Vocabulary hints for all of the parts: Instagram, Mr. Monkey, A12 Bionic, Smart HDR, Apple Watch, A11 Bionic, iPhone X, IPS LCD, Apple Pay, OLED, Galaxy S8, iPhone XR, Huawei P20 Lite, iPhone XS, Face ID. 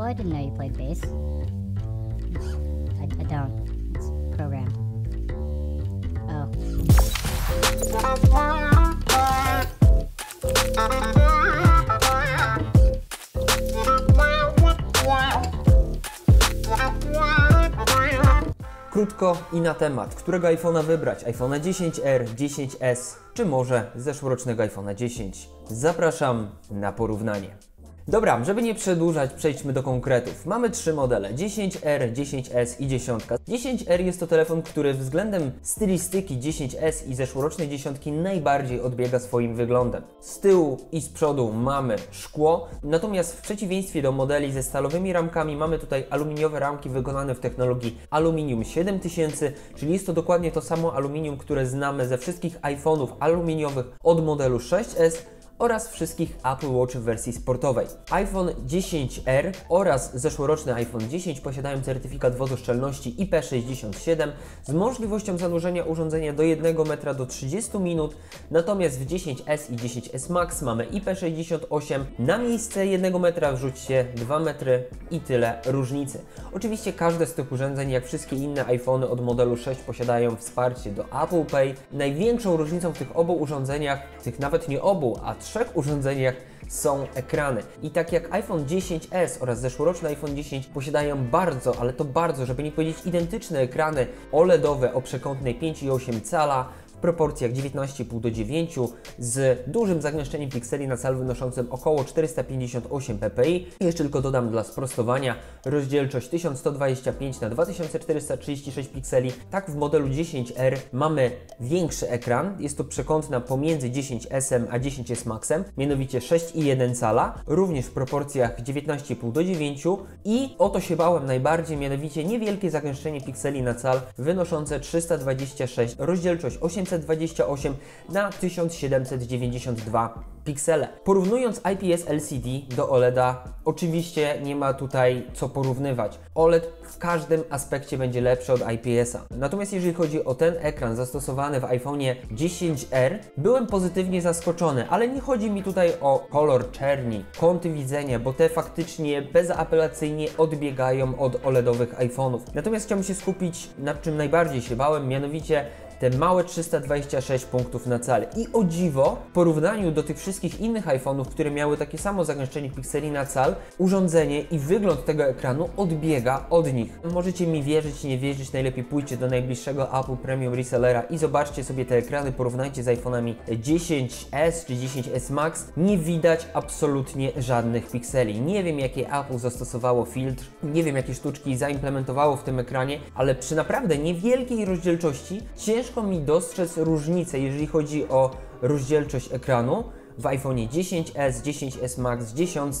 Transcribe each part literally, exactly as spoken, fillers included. Well, I didn't know you played bass. I, I don't. It's programmed. Oh. Krótko i na temat. Którego iPhone'a wybrać? iPhone'a X R, X S, czy może zeszłorocznego iPhone'a X? Zapraszam na porównanie. Dobra, żeby nie przedłużać, przejdźmy do konkretów. Mamy trzy modele: X R, X S i dziesięć. X R jest to telefon, który względem stylistyki X S i zeszłorocznej dziesiątki najbardziej odbiega swoim wyglądem. Z tyłu i z przodu mamy szkło, natomiast w przeciwieństwie do modeli ze stalowymi ramkami mamy tutaj aluminiowe ramki wykonane w technologii aluminium siedem tysięcy, czyli jest to dokładnie to samo aluminium, które znamy ze wszystkich iPhone'ów aluminiowych od modelu sześć S, oraz wszystkich Apple Watch w wersji sportowej. iPhone X R oraz zeszłoroczny iPhone X posiadają certyfikat wodoszczelności I P sześćdziesiąt siedem z możliwością zanurzenia urządzenia do jednego metra do trzydziestu minut, natomiast w X S i X S Max mamy I P sześćdziesiąt osiem. Na miejsce jednego metra wrzuć się dwa metry i tyle różnicy. Oczywiście każde z tych urządzeń, jak wszystkie inne iPhony od modelu sześć, posiadają wsparcie do Apple Pay. Największą różnicą w tych obu urządzeniach, tych nawet nie obu, a w trzech urządzeniach są ekrany. I tak jak iPhone X S oraz zeszłoroczny iPhone X posiadają bardzo, ale to bardzo, żeby nie powiedzieć identyczne ekrany OLEDowe o przekątnej pięć i osiem cala w proporcjach dziewiętnaście i pół do dziewięciu z dużym zagęszczeniem pikseli na cal wynoszącym około czterysta pięćdziesiąt osiem p p i. Jeszcze tylko dodam dla sprostowania rozdzielczość tysiąc sto dwadzieścia pięć na dwa tysiące czterysta trzydzieści sześć pikseli. Tak w modelu X R mamy większy ekran, jest to przekątna pomiędzy X S a X S Maxem, mianowicie sześć i jeden cala, również w proporcjach dziewiętnaście i pół do dziewięciu i o to się bałem najbardziej, mianowicie niewielkie zagęszczenie pikseli na cal wynoszące trzysta dwadzieścia sześć, rozdzielczość osiemset dwadzieścia osiem na tysiąc siedemset dziewięćdziesiąt dwa piksele. Porównując I P S L C D do OLEDa, oczywiście nie ma tutaj co porównywać. OLED w każdym aspekcie będzie lepszy od I P S-a. Natomiast jeżeli chodzi o ten ekran zastosowany w iPhone'ie X R, byłem pozytywnie zaskoczony, ale nie chodzi mi tutaj o kolor czerni, kąty widzenia, bo te faktycznie bezapelacyjnie odbiegają od OLEDowych iPhone'ów. Natomiast chciałbym się skupić nad czym najbardziej się bałem, mianowicie te małe trzysta dwadzieścia sześć punktów na cali. I o dziwo, w porównaniu do tych wszystkich innych iPhone'ów, które miały takie samo zagęszczenie pikseli na cal, urządzenie i wygląd tego ekranu odbiega od nich. Możecie mi wierzyć, nie wierzyć, najlepiej pójdźcie do najbliższego Apple Premium Resellera i zobaczcie sobie te ekrany, porównajcie z iPhone'ami X S czy X S Max. Nie widać absolutnie żadnych pikseli. Nie wiem, jakie Apple zastosowało filtr, nie wiem, jakie sztuczki zaimplementowało w tym ekranie, ale przy naprawdę niewielkiej rozdzielczości ciężko Ciężko mi dostrzec różnicę, jeżeli chodzi o rozdzielczość ekranu w iPhone'ie X S, X S Max, dziesięć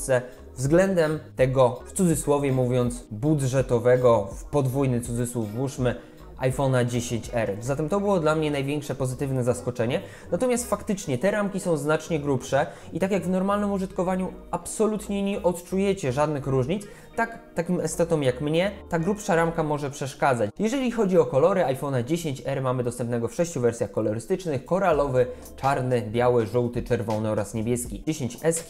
względem tego, w cudzysłowie mówiąc, budżetowego, w podwójny cudzysłów włóżmy, iPhone'a X R. Zatem to było dla mnie największe pozytywne zaskoczenie. Natomiast faktycznie te ramki są znacznie grubsze i tak jak w normalnym użytkowaniu absolutnie nie odczujecie żadnych różnic, tak takim estetom jak mnie ta grubsza ramka może przeszkadzać. Jeżeli chodzi o kolory iPhone'a X R, mamy dostępnego w sześciu wersjach kolorystycznych: koralowy, czarny, biały, żółty, czerwony oraz niebieski. X S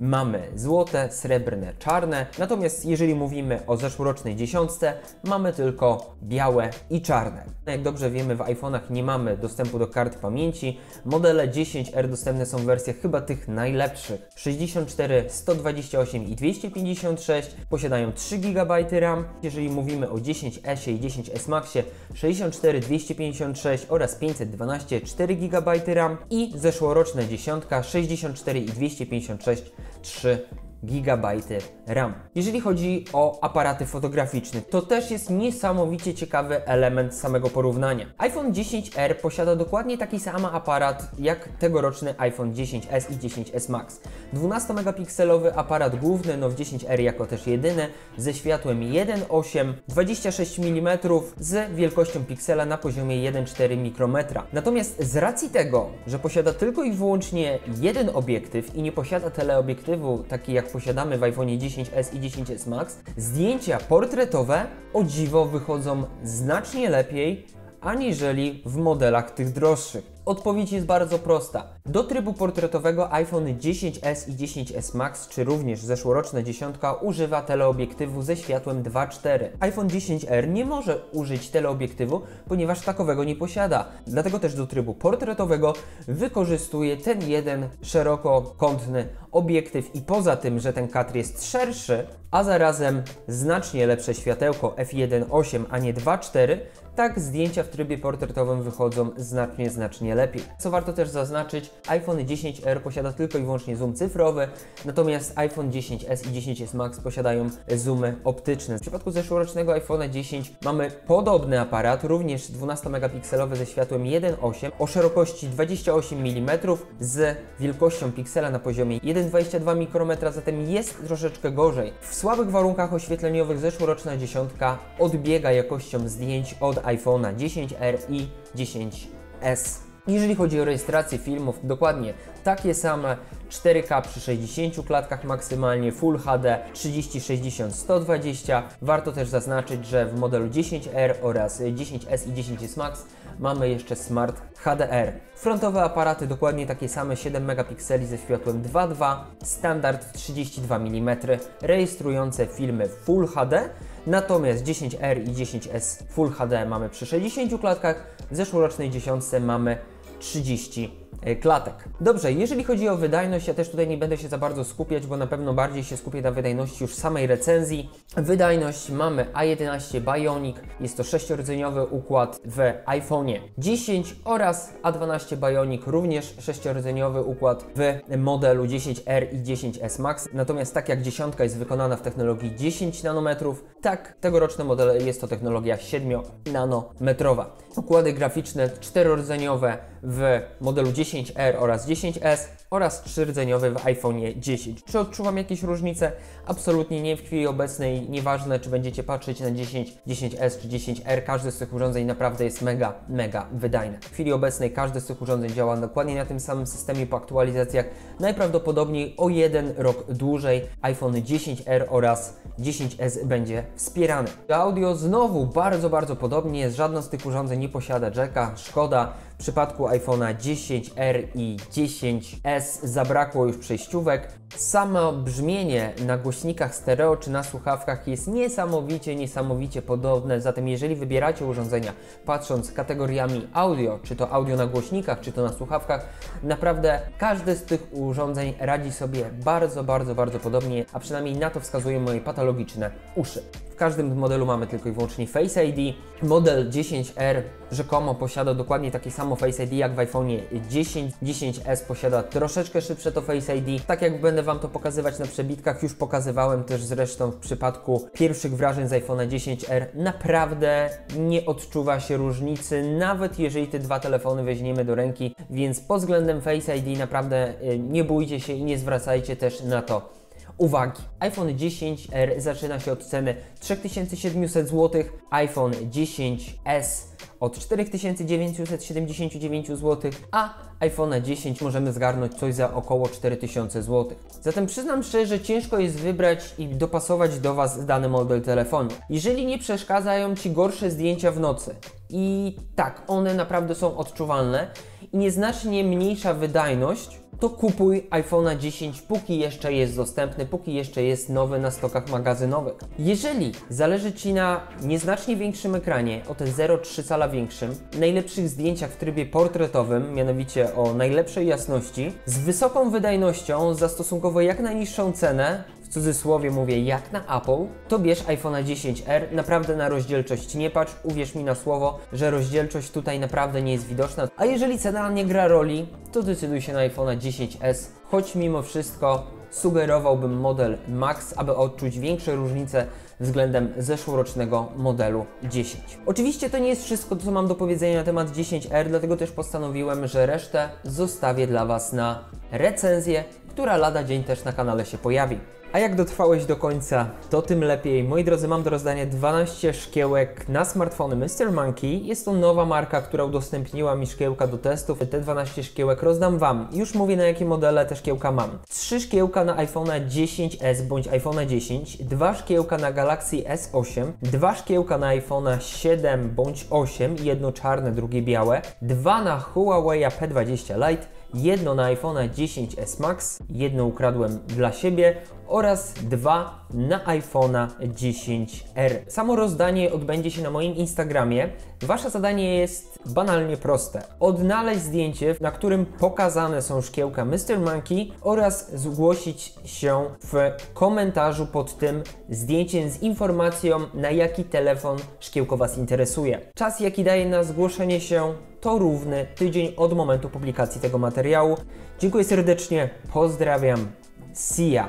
mamy złote, srebrne, czarne, natomiast jeżeli mówimy o zeszłorocznej dziesiątce, mamy tylko białe i czarne. Jak dobrze wiemy, w iPhone'ach nie mamy dostępu do kart pamięci. Modele X R dostępne są w wersjach chyba tych najlepszych: sześćdziesiąt cztery, sto dwadzieścia osiem i dwieście pięćdziesiąt sześć, posiadają trzy giga bajty RAM. Jeżeli mówimy o X S i X S Maxie, sześćdziesiąt cztery, dwieście pięćdziesiąt sześć oraz pięćset dwanaście, cztery giga bajty RAM i zeszłoroczne dziesiątka sześćdziesiąt cztery i dwieście pięćdziesiąt sześć, trzy giga bajty RAM. Jeżeli chodzi o aparaty fotograficzne, to też jest niesamowicie ciekawy element samego porównania. iPhone X R posiada dokładnie taki sam aparat jak tegoroczny iPhone X S i X S Max. dwunastomegapikselowy aparat główny, no w X R jako też jedyny, ze światłem jeden przecinek osiem, dwadzieścia sześć milimetrów z wielkością piksela na poziomie jeden przecinek cztery mikrometra. Natomiast z racji tego, że posiada tylko i wyłącznie jeden obiektyw i nie posiada teleobiektywu, taki jak posiadamy w iPhone'ie X S i X S Max, zdjęcia portretowe o dziwo wychodzą znacznie lepiej aniżeli w modelach tych droższych. Odpowiedź jest bardzo prosta. Do trybu portretowego iPhone X S i X S Max, czy również zeszłoroczna dziesiątka, używa teleobiektywu ze światłem dwa przecinek cztery. iPhone X R nie może użyć teleobiektywu, ponieważ takowego nie posiada. Dlatego też do trybu portretowego wykorzystuje ten jeden szerokokątny obiektyw i poza tym, że ten kadr jest szerszy, a zarazem znacznie lepsze światełko f jeden przecinek osiem, a nie dwa przecinek cztery, tak zdjęcia w trybie portretowym wychodzą znacznie, znacznie lepiej. Co warto też zaznaczyć, iPhone X R posiada tylko i wyłącznie zoom cyfrowy, natomiast iPhone X S i X S Max posiadają zoomy optyczne. W przypadku zeszłorocznego iPhone'a dziesięć mamy podobny aparat, również dwunastomegapikselowy ze światłem jeden przecinek osiem, o szerokości dwadzieścia osiem milimetrów, z wielkością piksela na poziomie jeden przecinek dwadzieścia dwa mikrometra, zatem jest troszeczkę gorzej. W słabych warunkach oświetleniowych zeszłoroczna dziesiątka odbiega jakością zdjęć od iPhone'a X R i X S. Jeżeli chodzi o rejestrację filmów, dokładnie takie same, cztery K przy sześćdziesięciu klatkach maksymalnie, Full H D trzydzieści sześćdziesiąt sto dwadzieścia. Warto też zaznaczyć, że w modelu X R oraz X S i X S Max mamy jeszcze Smart H D R. Frontowe aparaty dokładnie takie same, siedem megapikseli ze światłem dwa przecinek dwa, standard trzydzieści dwa milimetry, rejestrujące filmy w Full H D. Natomiast X R i X S Full H D mamy przy sześćdziesięciu klatkach, w zeszłorocznej dziesiątce mamy trzydzieści klatek. Dobrze, jeżeli chodzi o wydajność, ja też tutaj nie będę się za bardzo skupiać, bo na pewno bardziej się skupię na wydajności już samej recenzji. Wydajność mamy A jedenaście Bionic, jest to sześciordzeniowy układ w iPhone'ie dziesięć oraz A dwanaście Bionic, również sześciordzeniowy układ w modelu X R i X S Max. Natomiast tak jak dziesiątka jest wykonana w technologii dziesięć nanometrów, tak tegoroczne modele jest to technologia siedmiu nanometrowa. Układy graficzne czterordzeniowe w modelu X R oraz X S oraz trzydzeniowy w iPhone'ie dziesięć. Czy odczuwam jakieś różnice? Absolutnie nie. W chwili obecnej nieważne, czy będziecie patrzeć na dziesięć, X S czy X R, każde z tych urządzeń naprawdę jest mega, mega wydajne. W chwili obecnej każde z tych urządzeń działa dokładnie na tym samym systemie po aktualizacjach, najprawdopodobniej o jeden rok dłużej iPhone X R oraz X S będzie wspierany. Audio znowu bardzo, bardzo podobnie, żadne z tych urządzeń nie posiada jacka, szkoda. W przypadku iPhone'a X R i X S zabrakło już przejściówek. Samo brzmienie na głośnikach stereo czy na słuchawkach jest niesamowicie, niesamowicie podobne, zatem jeżeli wybieracie urządzenia patrząc kategoriami audio, czy to audio na głośnikach, czy to na słuchawkach, naprawdę każde z tych urządzeń radzi sobie bardzo, bardzo, bardzo podobnie, a przynajmniej na to wskazują moje patologiczne uszy. W każdym modelu mamy tylko i wyłącznie Face I D. Model X R rzekomo posiada dokładnie takie samo Face I D jak w iPhone'ie dziesięć. X S posiada troszeczkę szybsze to Face I D. Tak jak będę Wam to pokazywać na przebitkach, już pokazywałem też zresztą w przypadku pierwszych wrażeń z iPhone'a X R. Naprawdę nie odczuwa się różnicy, nawet jeżeli te dwa telefony weźmiemy do ręki. Więc pod względem Face I D naprawdę nie bójcie się i nie zwracajcie też na to uwagi. iPhone X R zaczyna się od ceny trzy tysiące siedemset złotych, iPhone X S od cztery tysiące dziewięćset siedemdziesiąt dziewięć złotych, a iPhone'a dziesięć możemy zgarnąć coś za około cztery tysiące złotych. Zatem przyznam szczerze, ciężko jest wybrać i dopasować do Was dany model telefonu. Jeżeli nie przeszkadzają Ci gorsze zdjęcia w nocy, i tak, one naprawdę są odczuwalne, i nieznacznie mniejsza wydajność, to kupuj iPhone'a dziesięć, póki jeszcze jest dostępny, póki jeszcze jest nowy na stokach magazynowych. Jeżeli zależy Ci na nieznacznie większym ekranie, o te zero przecinek trzy cala większym, najlepszych zdjęciach w trybie portretowym, mianowicie o najlepszej jasności, z wysoką wydajnością, za stosunkowo jak najniższą cenę, w cudzysłowie mówię, jak na Apple, to bierz iPhone'a X R, naprawdę na rozdzielczość nie patrz, uwierz mi na słowo, że rozdzielczość tutaj naprawdę nie jest widoczna. A jeżeli cena nie gra roli, to decyduj się na iPhone'a X S, choć mimo wszystko sugerowałbym model Max, aby odczuć większe różnice względem zeszłorocznego modelu dziesięć. Oczywiście to nie jest wszystko, co mam do powiedzenia na temat X R, dlatego też postanowiłem, że resztę zostawię dla Was na recenzję, która lada dzień też na kanale się pojawi. A jak dotrwałeś do końca, to tym lepiej. Moi drodzy, mam do rozdania dwanaście szkiełek na smartfony mister Monkey. Jest to nowa marka, która udostępniła mi szkiełka do testów. Te dwanaście szkiełek rozdam Wam. Już mówię, na jakie modele te szkiełka mam. trzy szkiełka na iPhone'a X S bądź iPhone'a dziesięć, dwa szkiełka na Galaxy S osiem, dwa szkiełka na iPhone'a siedem bądź osiem, jedno czarne, drugie białe, dwa na Huawei P dwadzieścia Lite, jedno na iPhone'a X S Max, jedno ukradłem dla siebie oraz dwa na iPhone'a X R. Samo rozdanie odbędzie się na moim Instagramie. Wasze zadanie jest banalnie proste. Odnaleźć zdjęcie, na którym pokazane są szkiełka mister Monkey oraz zgłosić się w komentarzu pod tym zdjęciem z informacją, na jaki telefon szkiełko Was interesuje. Czas, jaki daje na zgłoszenie się, to równy tydzień od momentu publikacji tego materiału. Dziękuję serdecznie, pozdrawiam, see ya!